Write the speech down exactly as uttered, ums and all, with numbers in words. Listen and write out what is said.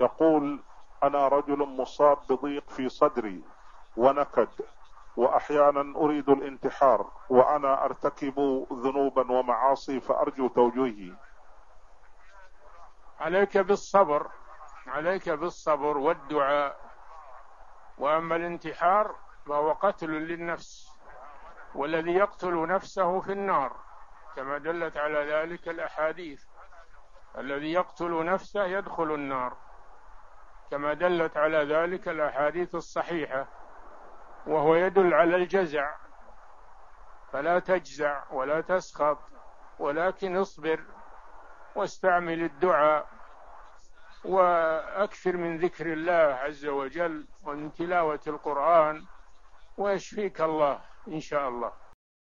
يقول أنا رجل مصاب بضيق في صدري ونكد، وأحيانا أريد الانتحار، وأنا أرتكب ذنوبا ومعاصي، فأرجو توجيهي. عليك بالصبر، عليك بالصبر والدعاء. وأما الانتحار فهو قتل للنفس، والذي يقتل نفسه في النار كما دلت على ذلك الأحاديث. الذي يقتل نفسه يدخل النار كما دلت على ذلك الأحاديث الصحيحة، وهو يدل على الجزع. فلا تجزع ولا تسخط، ولكن اصبر واستعمل الدعاء، وأكثر من ذكر الله عز وجل ومن تلاوة القرآن، ويشفيك الله إن شاء الله.